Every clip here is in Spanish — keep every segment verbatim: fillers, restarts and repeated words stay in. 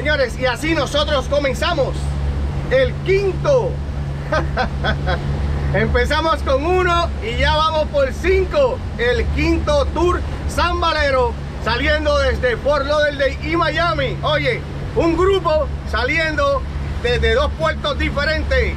Señores, y así nosotros comenzamos el quinto. Empezamos con uno y ya vamos por cinco. El quinto Tour Sandbalero, saliendo desde Fort Lauderdale y Miami. Oye, un grupo saliendo desde dos puertos diferentes.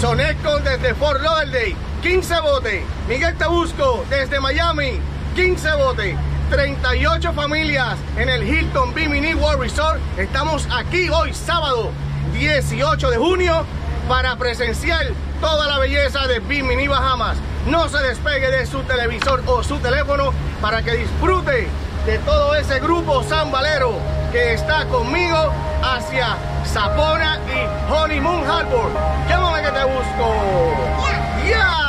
Soneco desde Fort Lauderdale, quince botes. Miguel Tebusco desde Miami, quince botes. treinta y ocho familias en el Hilton Bimini World Resort. Estamos aquí hoy sábado dieciocho de junio para presenciar toda la belleza de Bimini Bahamas. No se despegue de su televisor o su teléfono para que disfrute de todo ese grupo sandbalero que está conmigo hacia Sapona y Honeymoon Harbor. Llámame que te busco. ¡Ya! Yeah. Yeah.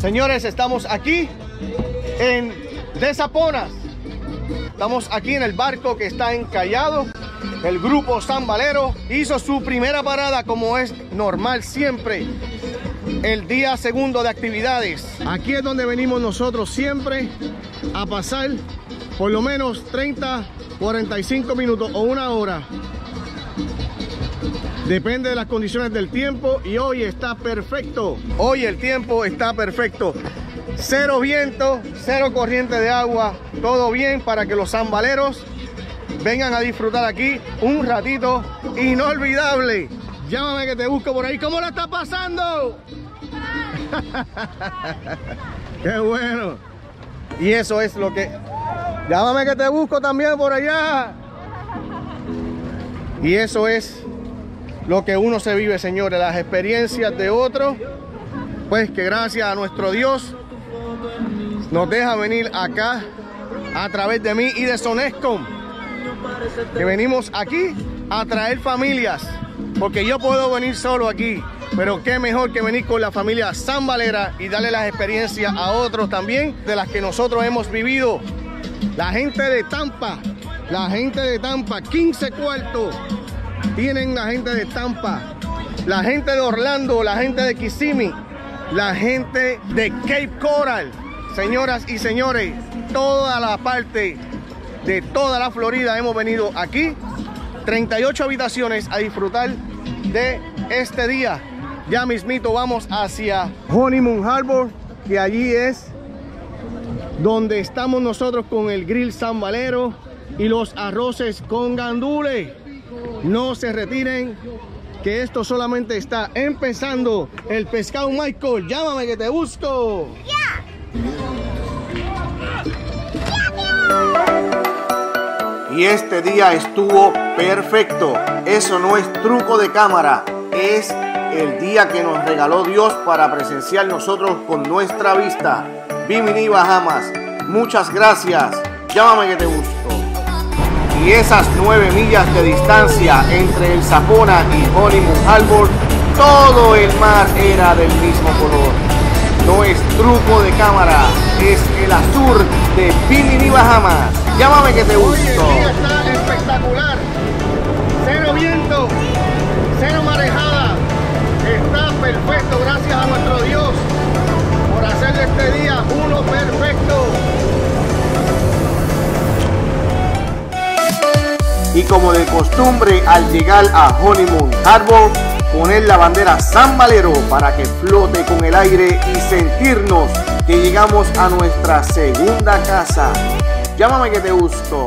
Señores, estamos aquí en de Sapona. Estamos aquí en el barco que está encallado. El grupo sandbalero hizo su primera parada, como es normal siempre, el día segundo de actividades. Aquí es donde venimos nosotros siempre a pasar por lo menos treinta, cuarenta y cinco minutos o una hora. Depende de las condiciones del tiempo y hoy está perfecto. Hoy el tiempo está perfecto. Cero viento, cero corriente de agua. Todo bien para que los sandbaleros vengan a disfrutar aquí un ratito inolvidable. Llámame que te busco por ahí. ¿Cómo la está pasando? ¡Qué bueno! Y eso es lo que... Llámame que te busco también por allá. Y eso es lo que uno se vive, señores, las experiencias de otros, pues que gracias a nuestro Dios nos deja venir acá a través de mí y de Sonescom, que venimos aquí a traer familias, porque yo puedo venir solo aquí, pero qué mejor que venir con la familia sandbalera y darle las experiencias a otros también de las que nosotros hemos vivido. La gente de Tampa, la gente de Tampa, quince cuartos. Tienen la gente de Tampa, la gente de Orlando, la gente de Kissimmee, la gente de Key Coral. Señoras y señores, toda la parte de toda la Florida hemos venido aquí. treinta y ocho habitaciones a disfrutar de este día. Ya mismito vamos hacia Honeymoon Harbor, que allí es donde estamos nosotros con el grill sandbalero y los arroces con gandules. No se retiren, que esto solamente está empezando. El pescado Michael, llámame que te busco. Yeah. Y este día estuvo perfecto. Eso no es truco de cámara, es el día que nos regaló Dios para presenciar nosotros con nuestra vista. Bimini Bahamas, muchas gracias. Llámame que te busco. Y esas nueve millas de distancia entre el Sapona y Honeymoon Harbor, todo el mar era del mismo color. No es truco de cámara, es el azul de Bimini Bahamas. Llámame que te gusto. Hoy el día está espectacular. Cero viento, cero marejada. Está perfecto, gracias a nuestro Dios por hacer de este día uno perfecto. Y como de costumbre, al llegar a Honeymoon Harbor, poner la bandera sandbalero para que flote con el aire y sentirnos que llegamos a nuestra segunda casa. Llámame que te gusto.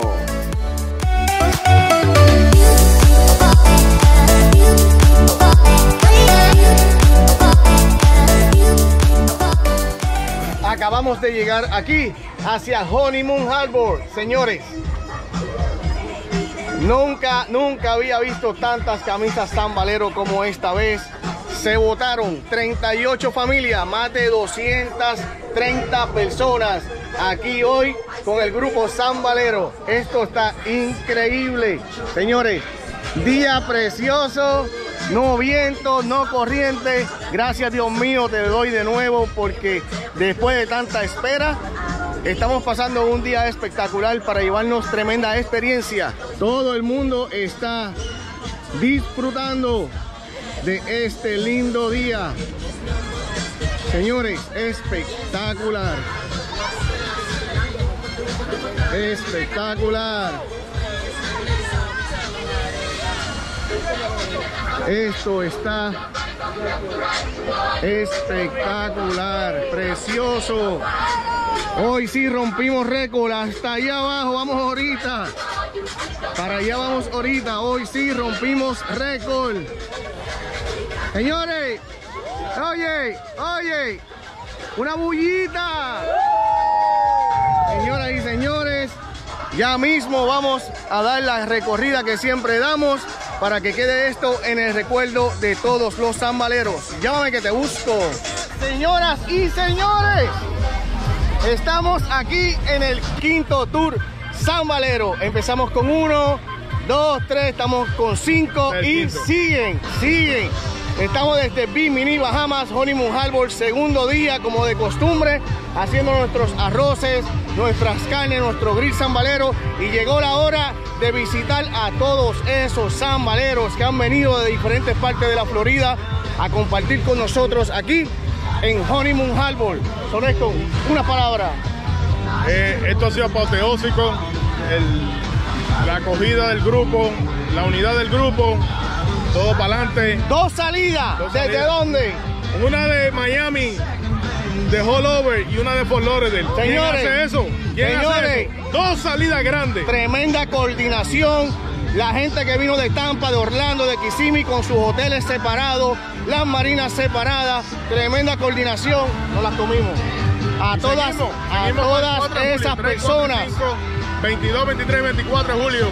Acabamos de llegar aquí hacia Honeymoon Harbor, señores. Nunca, nunca había visto tantas camisas sandbalero como esta vez. Se votaron treinta y ocho familias, más de doscientas treinta personas aquí hoy con el grupo sandbalero. Esto está increíble. Señores, día precioso, no viento, no corriente. Gracias, Dios mío, te doy de nuevo porque después de tanta espera Estamos pasando un día espectacular para llevarnos tremenda experiencia. Todo el mundo está disfrutando de este lindo día. Señores, espectacular. Espectacular. Esto está espectacular, precioso. Hoy sí rompimos récord, hasta allá abajo vamos ahorita. Para allá vamos ahorita, hoy sí rompimos récord. Señores, oye, oye, una bullita. Señoras y señores, ya mismo vamos a dar la recorrida que siempre damos, para que quede esto en el recuerdo de todos los sambaleros. Llámame que te busco. Señoras y señores, estamos aquí en el quinto Tour Sandbalero. Empezamos con uno, dos, tres, estamos con cinco y quinto. siguen, siguen. Estamos desde Bimini Bahamas, Honeymoon Harbor, segundo día como de costumbre, haciendo nuestros arroces, nuestras carnes, nuestro grill sandbalero, y llegó la hora de visitar a todos esos sandbaleros que han venido de diferentes partes de la Florida a compartir con nosotros aquí en Honeymoon Harbor. Sonesto, una palabra. Eh, esto ha sido apoteósico, el, la acogida del grupo, la unidad del grupo. Todo para adelante. Dos salidas. Dos salidas. ¿Desde dónde? Una de Miami, de Hollover, y una de Fort Lauderdale. Señores, ¿quién hace eso? ¿Quién señores, hace eso? Dos salidas grandes. Tremenda coordinación. La gente que vino de Tampa, de Orlando, de Kissimmee, con sus hoteles separados, las marinas separadas. Tremenda coordinación. No las comimos. A y todas, seguimos, a seguimos todas cuatro, esas tres, personas. cuatro, cinco, veintidós, veintitrés, veinticuatro de julio.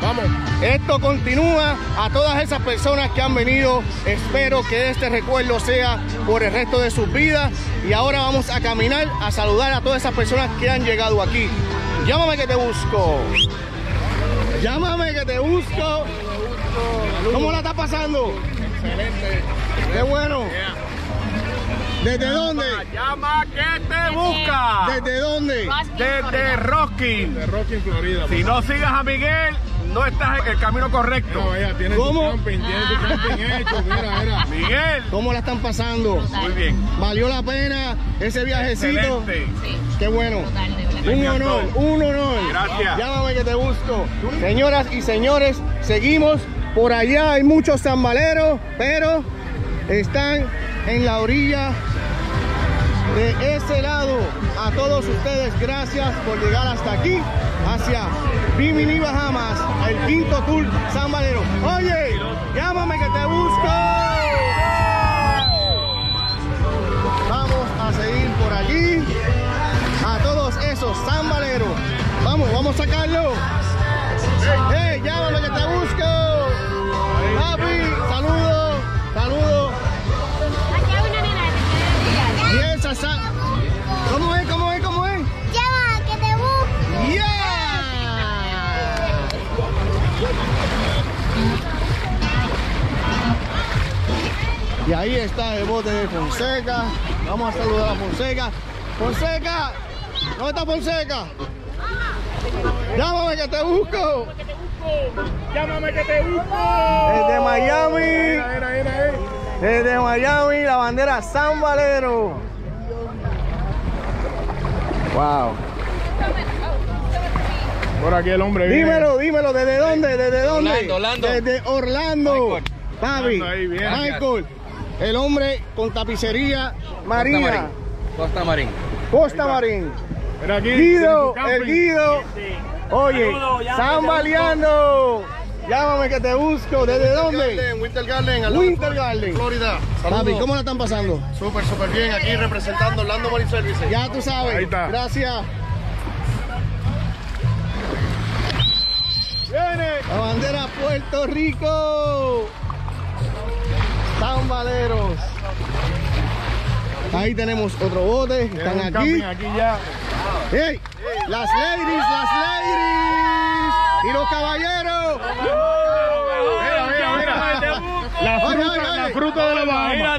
Vamos. Esto continúa. A todas esas personas que han venido, espero que este recuerdo sea por el resto de sus vidas. Y ahora vamos a caminar a saludar a todas esas personas que han llegado aquí. Llámame que te busco. Llámame que te busco. ¿Cómo la está pasando? Excelente. Qué bueno. ¿Desde dónde? Llama que te busca. ¿Desde dónde? Desde Rocking. Desde Rocking, Florida. Si no sigas a Miguel, no estás en el camino correcto. Mira, mira, ¿cómo? Camping, hecho, mira, mira. Miguel, ¿cómo la están pasando? Muy bien. ¿Valió la pena ese viajecito? Sí. Qué bueno. Un honor, un honor. Gracias. Llámame que te busco. Señoras y señores, seguimos. Por allá hay muchos sandbaleros, pero están en la orilla de ese lado. A todos ustedes, gracias por llegar hasta aquí, hacia Bimini Bahamas, el quinto Tour Sandbalero. Oye, llámame que te busco. Vamos a seguir por allí, a todos esos sandbaleros. Vamos, vamos a sacarlo. Hey, llámame que te busco. Papi, saludos, saludos. Aquí hay una nena. Y esa sa ¿Cómo es? ¿Cómo es? ¿Cómo es? Llama, que te busco. ¡Yeah! Y ahí está el bote de Fonseca. Vamos a saludar a Fonseca. ¡Fonseca! ¿Dónde está Fonseca? ¡Llámame que te busco! ¡Llámame que te busco! Desde Miami. Era, era, era, era. Desde Miami, la bandera Sandbalero. Wow. Por aquí el hombre viene. Dímelo, dímelo, ¿desde dónde? ¿Desde dónde? Orlando, Orlando. Desde Orlando. Papi, Michael, el hombre con tapicería Marina. Costa Marín. Costa Marín. Costa Marín. Guido, el Guido. Oye, sambaleando. Llámame que te busco. ¿Desde dónde? Winter Garden. Winter Garden. Florida. Papi, ¿cómo la están pasando? Súper, súper bien. Aquí representando Orlando Marine Services. Ya tú sabes. Ahí está. Gracias. ¡Viene! La bandera Puerto Rico. Sandbaleros. Ahí tenemos otro bote. Están aquí. Aquí ya. ¡Hey! Las ladies, las ladies. Y los caballeros. Mira, mira, mira. La fruta, la fruta de la Bahama.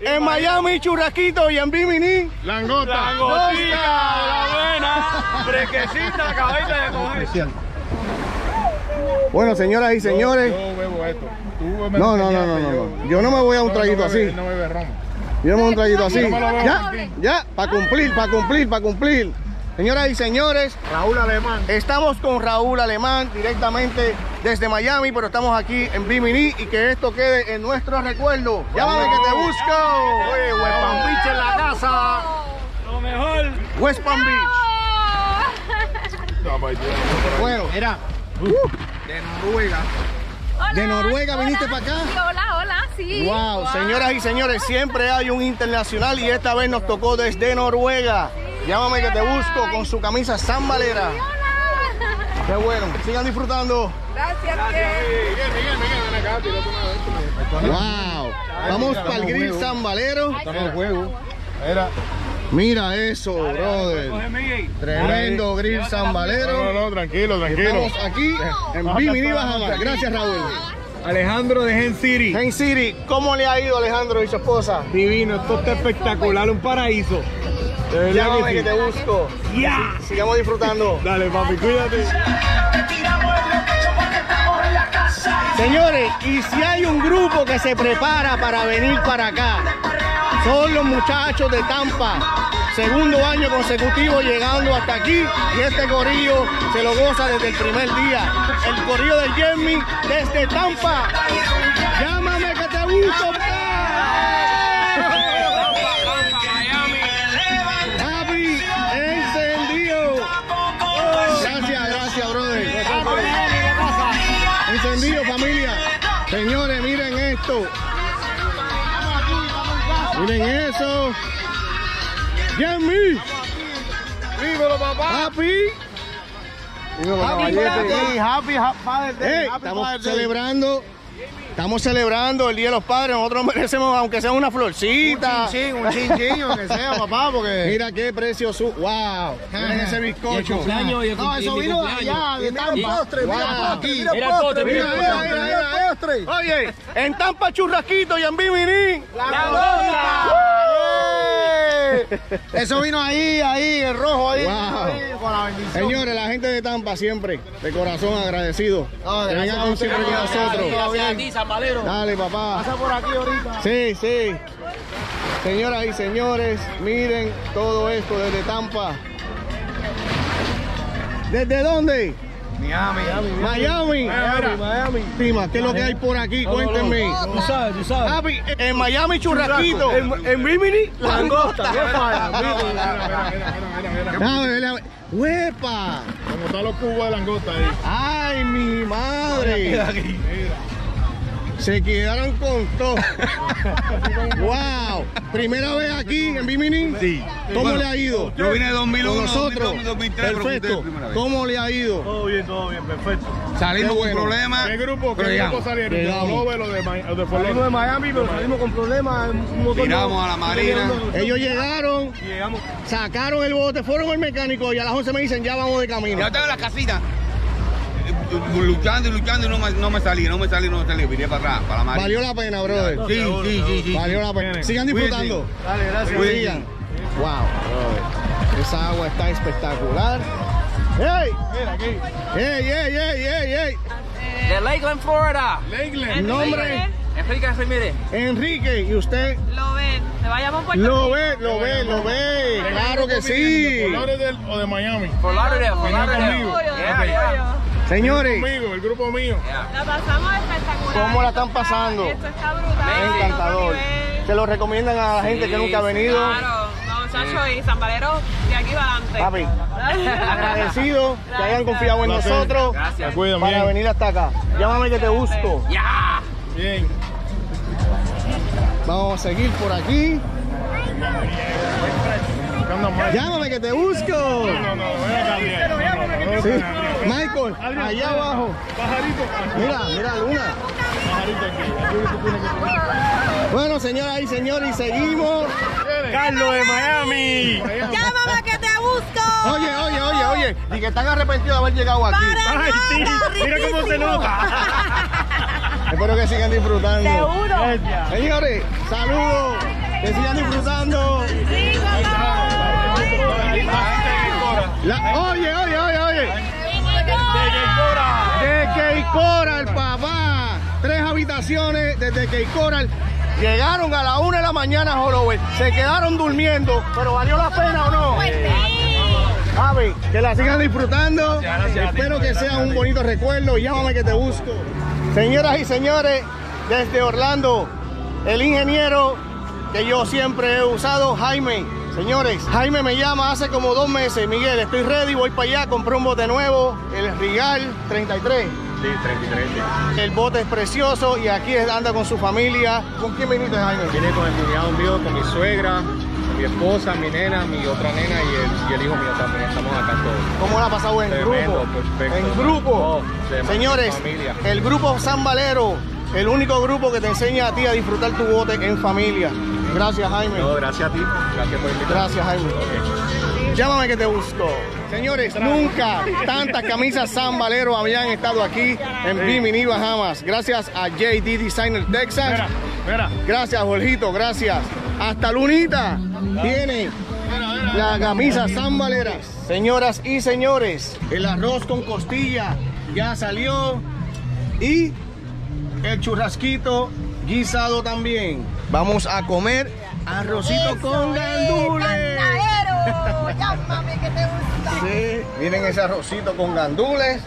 En Miami, churrasquito, y en Bimini, langota. Langotita de la buena, fresquecita, acabáis de comer. Bueno, señoras y señores. Yo, yo bebo esto. Tú me no, no, no, no, no. Yo, yo no me voy a un traguito no, no bebe, así. No bebe ron. Yo no me voy a un traguito así. No ya, ya, para cumplir, para cumplir, para cumplir. Señoras y señores. Raúl Alemán. Estamos con Raúl Alemán directamente desde Miami, pero estamos aquí en Bimini y que esto quede en nuestro recuerdo. Llámame que te busco. Oye, West Palm Beach en la casa. Lo mejor. West Palm Beach. Bueno, era. Uh, de Noruega. Hola, de Noruega hola, viniste para acá. Sí, hola, hola, sí. Wow, wow, señoras y señores, siempre hay un internacional y esta vez nos tocó desde Noruega. Sí, Llámame hola. que te busco con su camisa Sandbalero. Sí, hola. Qué bueno, sigan disfrutando. Gracias, Jerry. Wow, vamos para el grill Sandbalero. Era. Mira eso, brother. Tremendo grill Sandbalero. No, no, tranquilo, tranquilo. Estamos aquí en Bimini Bahamas. Gracias, Raúl. Alejandro de Gen City. Gen City, ¿cómo le ha ido Alejandro y su esposa? Divino, esto está espectacular, un paraíso. Llámame que te busco. Ya. Sigamos disfrutando. Dale, papi, cuídate. Señores, y si hay un grupo que se prepara para venir para acá, son los muchachos de Tampa, segundo año consecutivo llegando hasta aquí y este corillo se lo goza desde el primer día. El corillo de Jeremy desde Tampa. Llámame que te busco. Happy encendido. Gracias, gracias, brother. Encendido, familia. Señores, miren esto. Miren eso. Jeremy. Dímelo, papá. Happy. Dímelo, happy Day. Happy, happy Father Day. Hey, happy estamos Father celebrando. Day. Estamos celebrando el Día de los Padres. Nosotros merecemos, aunque sea una florcita. Un chinchín, un chinchín, aunque sea, papá, porque... Mira qué precio su... ¡Wow! Miren ese bizcocho. Cumpleaños, no, cumpleaños, eso vino allá. Mira el postre, wow. Mira el postre, mira el postre. Mira, mira, mira, mira, mira el postre. Oye, en Tampa churrasquito y en Bimini. ¡La, la bola! Eso vino ahí, ahí, el rojo, ahí. Wow. Ahí con la bendición. Señores, la gente de Tampa siempre, de corazón agradecido. No, que vengan con siempre con nosotros. Sandbalero. Dale, papá. Pasa por aquí ahorita. Sí, sí. Señoras y señores, miren todo esto desde Tampa. ¿Desde dónde? Miami. Miami. Miami. Miami. Miami. Tima, ¿qué es lo que hay por aquí? No, cuéntenme. No, no. Tú sabes, tú sabes. Happy, en Miami, churrasquito. En, en Bimini, langosta. ¡Huepa! Como están los cubos de langosta ahí. ¡Ay, mi madre! Se quedaron con todo. ¡Wow! ¿Primera vez aquí en Bimini? Sí. ¿Cómo bueno, le ha ido? Yo vine de dos mil uno, con nosotros. dos mil dos, dos mil tres, perfecto. ¿Cómo le ha ido? Todo bien, todo bien, perfecto. Salimos con bueno. problemas. ¿Qué grupo? ¿Qué grupo salieron? De Salimos de Miami, pero salimos con problemas. Miramos a la marina. Ellos llegaron, llegamos. Sacaron el bote, fueron al mecánico y a las once me dicen, ya vamos de camino. Ya estaba en la casita. Luchando y luchando y no me, no me salí, no me salí, no me salí, vine para atrás, para la marina. Valió la pena, brother. Sí, sí, sí, sí, sí. Valió la pena. Sigan disfrutando. Dale, gracias. Sigan. Wow, brother. Esa agua está espectacular. ¡Ey! Mira aquí. ¡Ey, ey, ey, ey, ey! De Lakeland, Florida. Lakeland. Nombre. Enrique, mire. Enrique, ¿y usted? Lo ve, te va a llamar por Lo ve, lo ve, lo ve. Claro que sí. ¿Por Lauderdale o de Miami? Por Lauderdale, por Lauderdale. Señores, el grupo, mío, el grupo mío. La pasamos espectacular. ¿Cómo la están pasando? Esto está brutal. Encantador. Se lo recomiendan a la gente sí, que nunca ha venido. Claro, no, muchachos, sí. Y Sandbalero de aquí para adelante. Papi, agradecido gracias. Que hayan confiado en gracias. nosotros gracias. para bien. venir hasta acá. Llámame que te busco. Ya. Bien. Vamos a seguir por aquí. Llámame que te busco. No, no, no, no, sí. Michael, allá abajo. Pajarito. Mira, mira, Luna. Pajarito aquí. Bueno, señoras y señores, seguimos. Carlos de Miami. Llámame que te busco. Oye, oye, oye, oye. Y que están arrepentidos de haber llegado aquí. Ay, sí. Mira cómo se nota. Espero que sigan disfrutando. Seguro. Señores, saludos. Que sigan disfrutando. Sí, papá. La, oye, oye, oye, oye. De Key Coral, papá. Tres habitaciones desde Key Coral. Llegaron a la una de la mañana, Holloway. Se quedaron durmiendo, pero ¿valió la pena o no? Pues sí. Javi, que la sigan disfrutando. Gracias, gracias, espero que sea un bonito recuerdo. Llámame que te busco. Señoras y señores, desde Orlando, el ingeniero que yo siempre he usado, Jaime. Señores, Jaime me llama hace como dos meses. Miguel, estoy ready, voy para allá, compré un bote nuevo, el Regal treinta y tres. Sí, treinta y tres. El bote es precioso y aquí anda con su familia. ¿Con quién viniste, Jaime? Vine con el cuñado mío, con mi suegra, mi esposa, mi nena, mi otra nena y el, y el hijo mío también. Estamos acá todos. ¿Cómo la ha pasado en tremendo, grupo? Perfecto. En grupo. Oh, señores, familia. El grupo Sandbalero, el único grupo que te enseña a ti a disfrutar tu bote en familia. Gracias, Jaime. No, gracias a ti. Gracias por invitarme. Gracias, Jaime. Okay. Llámame que te busco. Señores, nunca tantas camisas Sandbalero habían estado aquí en Bimini Bahamas. Gracias a J D Designer Texas. Mira, mira. Gracias, Jorgito. Gracias. Hasta Lunita viene la camisa Sandbalera. Señoras y señores, el arroz con costilla ya salió y el churrasquito guisado también. Vamos a comer arrocito eso con gandules. Llámame que te gusta. Sí, miren ese arrocito con gandules.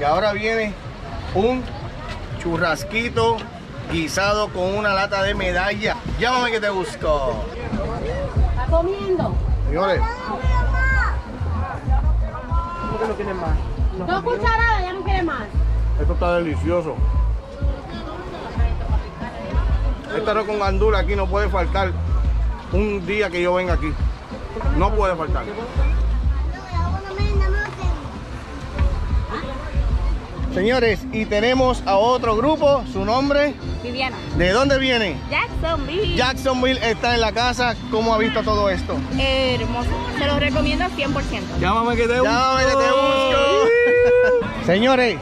Y ahora viene un churrasquito guisado con una lata de medalla. Llámame que te busco. ¿Está comiendo? Señores. ¿Cómo que no quieren más? No, Dos cucharadas, ya no quieren más. Esto está delicioso. Este arroz con gandula aquí no puede faltar un día que yo venga aquí. No puede faltar. Señores, y tenemos a otro grupo, su nombre. Viviana. ¿De dónde viene? Jacksonville. Jacksonville está en la casa. ¿Cómo ha visto todo esto? Eh, hermoso. Se los recomiendo al cien por ciento. Llámame que te busco. Llámame que te busco. Señores.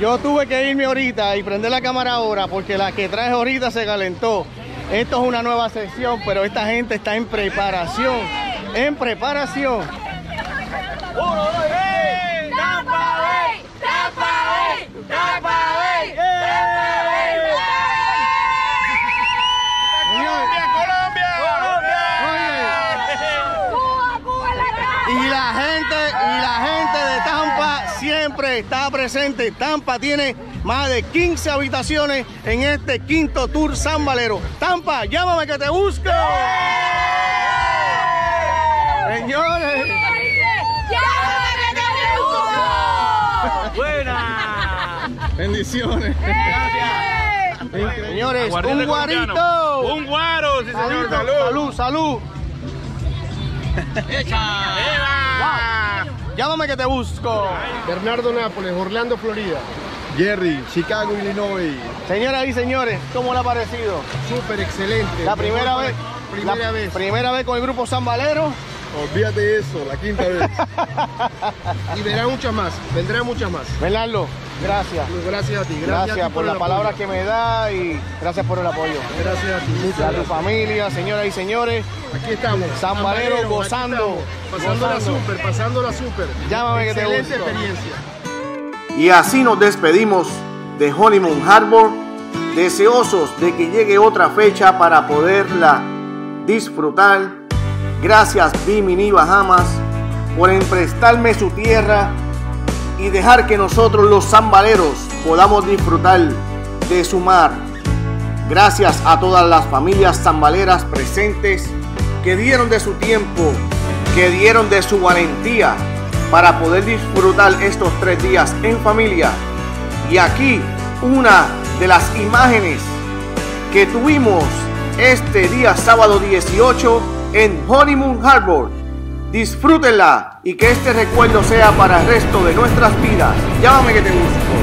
Yo tuve que irme ahorita y prender la cámara ahora porque la que traje ahorita se calentó. Esto es una nueva sección, pero esta gente está en preparación. En preparación. ¡Uno, dos, tres! ¡Tapa, wey! ¡Tapa, wey! ¡Tapa, wey! ¡Colombia, Colombia! ¡Colombia! ¡Cuba, Cuba, la casa! Y la gente, y la gente de Tampa siempre está presente. Tampa tiene más de quince habitaciones en este quinto Tour Sandbalero. Tampa, llámame que te busco. ¡Sí! Señores. ¡Llámame que te busco! ¡Buenas! Bendiciones. ¡Sí! Gracias. Bueno, señores, un guarito. Un guaro, sí señor. Salud, salud, salud. ¡Echa! ¡Eva! Wow. Llámame que te busco. Bernardo Nápoles, Orlando, Florida. Jerry, Chicago, Illinois. Señoras y señores, ¿cómo le ha parecido? Súper excelente. La primera vez. Primera la vez. Primera vez con el grupo Sandbalero. Olvídate de eso, la quinta vez. Y verán muchas más, vendrán muchas más. Bernardo, gracias. Gracias a ti, gracias, gracias a ti por, por las palabras que me da y gracias por el apoyo. Gracias a ti, muchas gracias. A tu familia, señoras y señores. Aquí estamos. Sandbalero gozando. Pasándola súper, pasándola súper. Llámame que te gusta. Excelente experiencia. Y así nos despedimos de Honeymoon Harbor, deseosos de que llegue otra fecha para poderla disfrutar. Gracias Bimini Bahamas por emprestarme su tierra y dejar que nosotros los sandbaleros podamos disfrutar de su mar. Gracias a todas las familias sandbaleras presentes que dieron de su tiempo, que dieron de su valentía para poder disfrutar estos tres días en familia. Y aquí una de las imágenes que tuvimos este día sábado dieciocho en Honeymoon Harbor. Disfrútenla y que este recuerdo sea para el resto de nuestras vidas. Llámame que te guste.